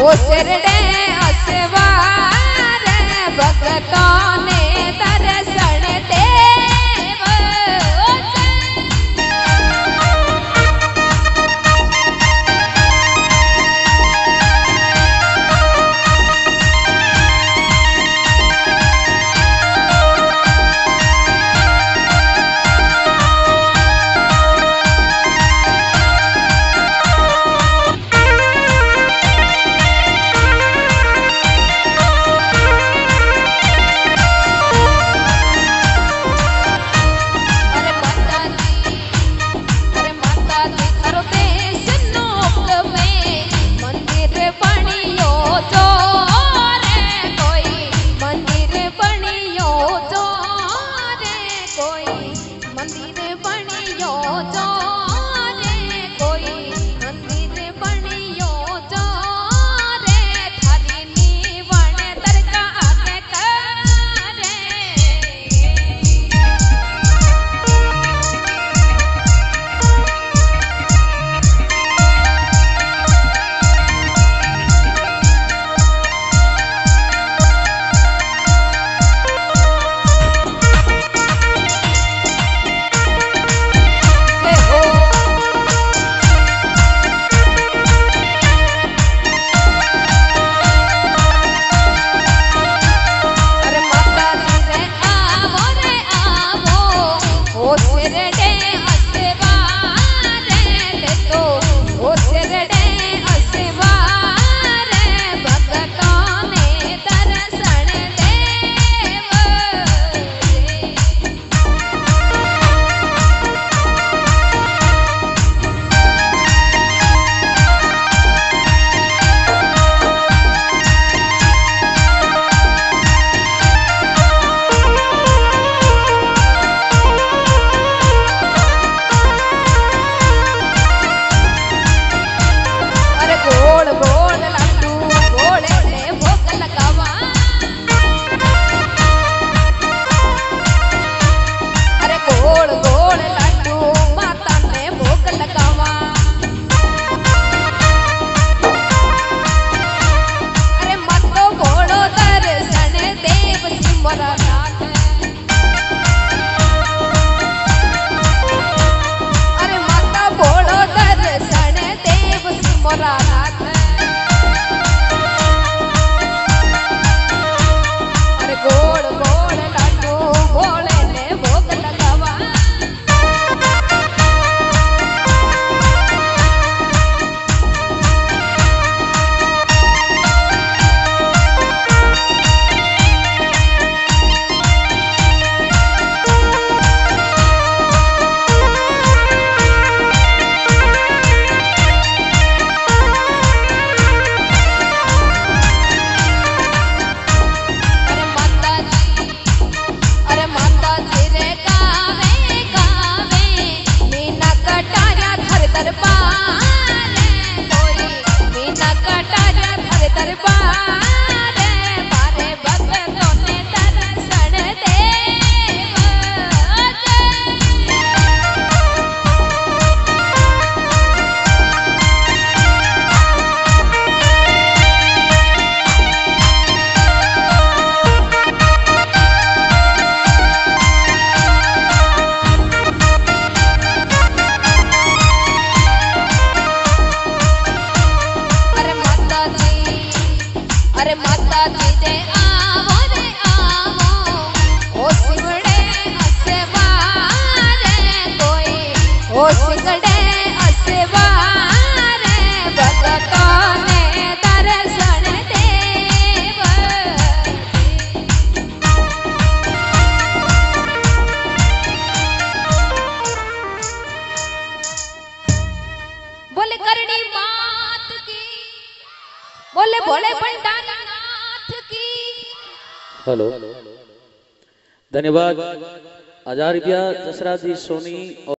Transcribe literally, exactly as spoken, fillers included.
ओ सरडे असवार भक्तों ने दर्शन देव। हेलो धन्यवाद हजार रुपया दशराजी सोनी।